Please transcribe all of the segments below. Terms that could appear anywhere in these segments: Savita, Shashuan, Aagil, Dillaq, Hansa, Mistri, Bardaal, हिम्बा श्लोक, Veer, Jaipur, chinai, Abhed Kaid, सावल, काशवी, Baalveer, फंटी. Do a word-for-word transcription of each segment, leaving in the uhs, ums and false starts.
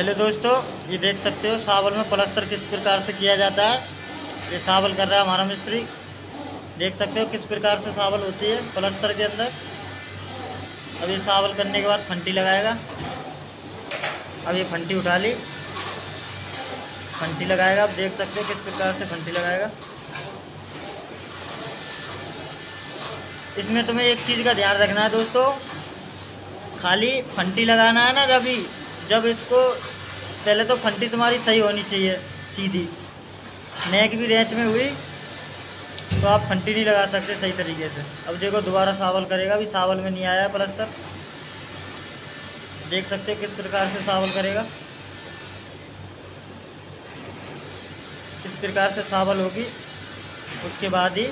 Hello दोस्तों, ये देख सकते हो सावल में प्लास्टर किस प्रकार से किया जाता है। ये सावल कर रहा है हमारा मिस्त्री। देख सकते हो किस प्रकार से सावल होती है प्लास्टर के अंदर। अब ये सावल करने के बाद फंटी लगाएगा। अब ये फंटी उठा ली, फंटी लगाएगा। अब देख सकते हो किस प्रकार से फंटी लगाएगा। इसमें तुम्हें एक चीज़ का ध्यान रखना है दोस्तों, खाली फंटी लगाना है ना। जब भी जब इसको पहले तो फंटी तुम्हारी सही होनी चाहिए, सीधी नेक भी रेंच में हुई तो आप फंटी नहीं लगा सकते सही तरीके से। अब देखो दोबारा सावल करेगा, अभी सावल में नहीं आया है प्लास्टर। देख सकते हो किस प्रकार से सावल करेगा। इस प्रकार से सावल होगी, उसके बाद ही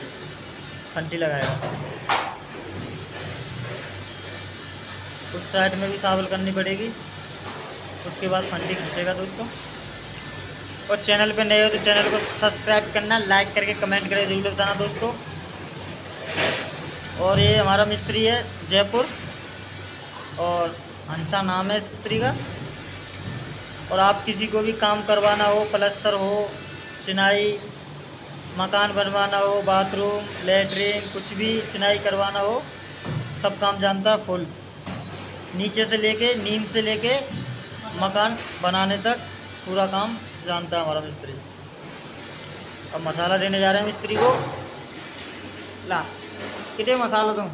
फंटी लगाएगा। उस साइड में भी सावल करनी पड़ेगी, उसके बाद फंडी खींचेगा दोस्तों। और चैनल पे नए हो तो चैनल को सब्सक्राइब करना, लाइक करके कमेंट करके जरूर बताना दोस्तों। और ये हमारा मिस्त्री है जयपुर, और हंसा नाम है इस मिस्त्री का। और आप किसी को भी काम करवाना हो, प्लास्टर हो, चिनाई, मकान बनवाना हो, बाथरूम, लेटरिन, कुछ भी चिनाई करवाना हो, सब काम जानता है फुल। नीचे से लेके नीम से लेके मकान बनाने तक पूरा काम जानता है हमारा मिस्त्री। अब मसाला देने जा रहे हैं मिस्त्री को। ला कितने मसाला दूँ।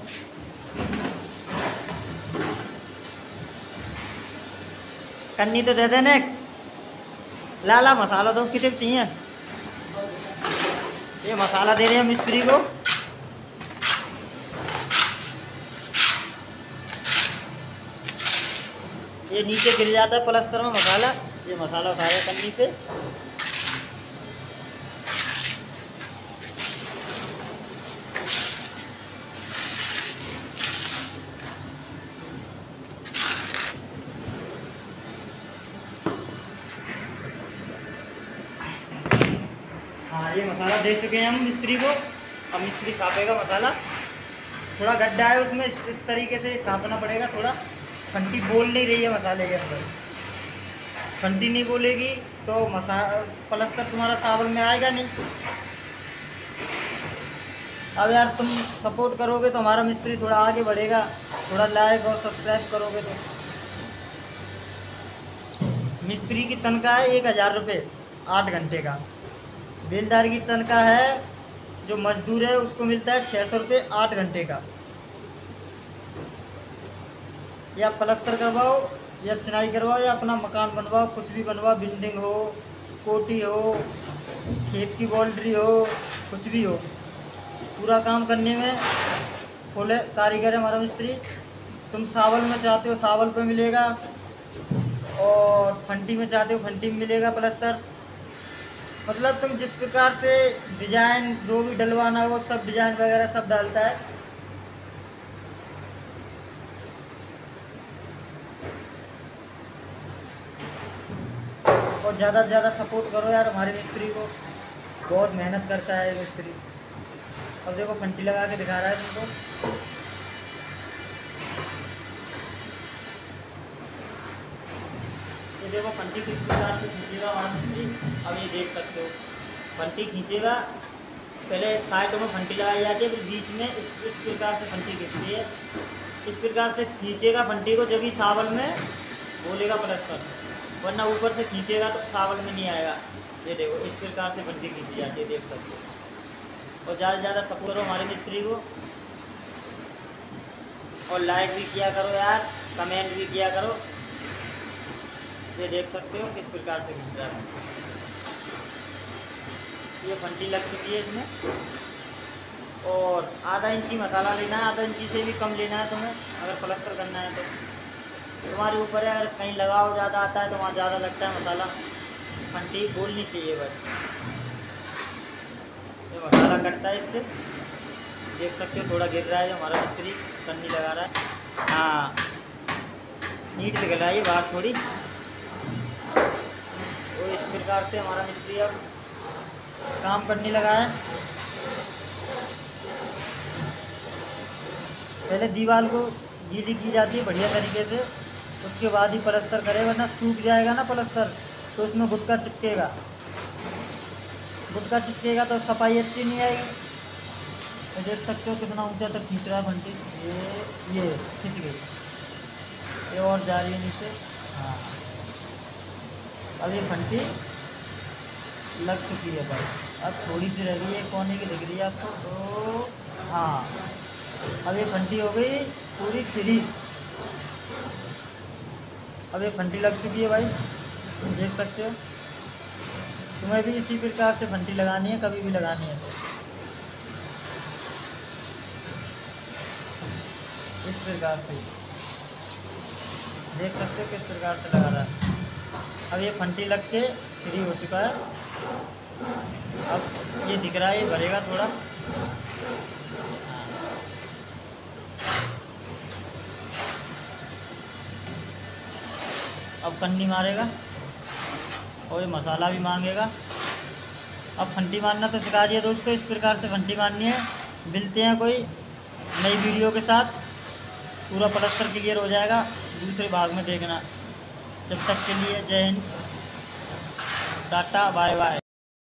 कन्नी तो दे देने। ला ला मसाला दो, कितने चाहिए। ये मसाला दे रहे हैं मिस्त्री को। ये नीचे गिर जाता है प्लास्टर में मसाला। ये मसाला उठाया कन्नी से। हाँ, ये मसाला दे चुके हैं हम मिस्त्री को। अब मिस्त्री छापेगा मसाला। थोड़ा गड्ढा है उसमें, इस तरीके से छापना पड़ेगा। थोड़ा फंटी बोल नहीं रही है मसाले के अंदर। फंटी नहीं बोलेगी तो मसा प्लास्टर तुम्हारा सावल में आएगा नहीं। अब यार तुम सपोर्ट करोगे तो हमारा मिस्त्री थोड़ा आगे बढ़ेगा, थोड़ा लाइक और सब्सक्राइब करोगे तो। मिस्त्री की तनख्वाह है एक हज़ार रुपये आठ घंटे का। बेलदार की तनख्वाह है, जो मजदूर है उसको मिलता है छः सौ रुपये आठ घंटे का। या प्लास्टर करवाओ, या चिनाई करवाओ, या अपना मकान बनवाओ, कुछ भी बनवाओ, बिल्डिंग हो, कोठी हो, खेत की बाउंड्री हो, कुछ भी हो, पूरा काम करने में फुल कारीगर है हमारा मिस्त्री। तुम सावल में चाहते हो सावल पे मिलेगा, और फंटी में चाहते हो फंटी में मिलेगा प्लास्टर। मतलब तुम जिस प्रकार से डिज़ाइन जो भी डलवाना हो सब डिज़ाइन वगैरह सब डालता है। और ज़्यादा से ज़्यादा सपोर्ट करो यार हमारे मिस्त्री को, बहुत मेहनत करता है मिस्त्री। अब देखो फंटी लगा के दिखा रहा है तुमको। ये देखो फंटी किस प्रकार से खींचेगा हमारा मिस्त्री। अब ये देख सकते हो फंटी खींचेगा। पहले साइड में फंटी लगाई जाती है, फिर बीच में इस इस प्रकार से फंटी खींचती है। इस प्रकार से खींचेगा फंटी को जब ही सावल में बोलेगा प्लास्टर, वरना ऊपर से खींचेगा तो सावल में नहीं आएगा। ये देखो इस प्रकार से फंटी खींची जाती है, देख सकते हो। और ज़्यादा से ज़्यादा सपोर्ट करो हमारे मिस्त्री को, और लाइक भी किया करो यार, कमेंट भी किया करो। ये देख सकते हो किस प्रकार से खींच रहा है। ये फंटी लग चुकी है इसमें। और आधा इंची मसाला लेना है, आधा इंची से भी कम लेना है तुम्हें अगर प्लास्टर करना है तो। तुम्हारे ऊपर है, अगर कहीं लगाओ ज़्यादा आता है तो वहाँ ज़्यादा लगता है मसाला। फंटी बोलनी चाहिए बस। ये मसाला कटता है इससे। देख सकते हो थोड़ा गिर रहा है हमारा मिस्त्री, कन्नी लगा रहा है। हाँ नीट लगाइए बाहर थोड़ी। और इस प्रकार से हमारा मिस्त्री अब काम करने लगा है। पहले दीवार को गीली की जाती है बढ़िया तरीके से, उसके बाद ही प्लस्तर करें, वरना सूख जाएगा ना प्लस्तर तो उसमें गुटका चिपकेगा, गुटका चिपकेगा तो सफाई अच्छी नहीं आएगी। तो देख सकते हो कितना ऊंचा तक खींच रहा है बंटी, ये ये खींच गई, ये और जा रही है नीचे। हाँ अब ये बंटी लग चुकी है भाई, अब थोड़ी सी रह गई है, कोने की दिख रही है आपको तो। हाँ अब ये फंटी हो गई पूरी फ्री, अब ये फंटी लग चुकी है भाई, तुम देख सकते हो। तुम्हें भी इसी प्रकार से फंटी लगानी है, कभी भी लगानी है तो इस प्रकार से देख सकते हो किस प्रकार से लगा रहा है। अब ये फंटी लग के फ्री हो चुका है, अब ये दिख रहा है ये भरेगा थोड़ा। अब कंडी मारेगा और ये मसाला भी मांगेगा। अब फंटी मारना तो सिखा दिया दोस्तों, इस प्रकार से फंटी मारनी है। मिलते हैं कोई नई वीडियो के साथ, पूरा प्लस्तर क्लियर हो जाएगा दूसरे भाग में देखना। जब तक के लिए जय हिंद, टाटा, बाय बाय।